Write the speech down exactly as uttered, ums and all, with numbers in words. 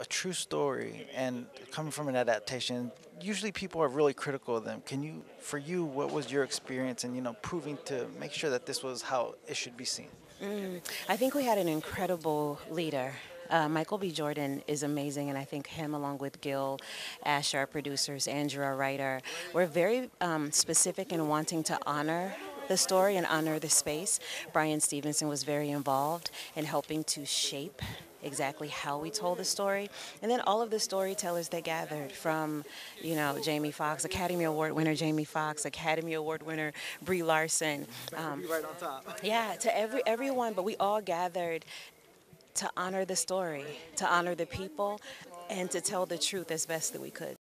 a true story and coming from an adaptation, usually people are really critical of them. Can you, for you, what was your experience in, you know, proving to make sure that this was how it should be seen? Mm, I think we had an incredible leader. Uh, Michael B. Jordan is amazing, and I think him, along with Gil Asher, our producers, Andrew, our writer, were very um, specific in wanting to honor the story and honor the space. Bryan Stevenson was very involved in helping to shape exactly how we told the story, and then all of the storytellers that gathered, from, you know, Jamie Foxx, Academy Award winner Jamie Foxx, Academy Award winner Brie Larson, um, right on top. Yeah, to every everyone, but we all gathered to honor the story, to honor the people, and to tell the truth as best that we could.